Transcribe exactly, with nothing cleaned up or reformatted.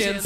Jim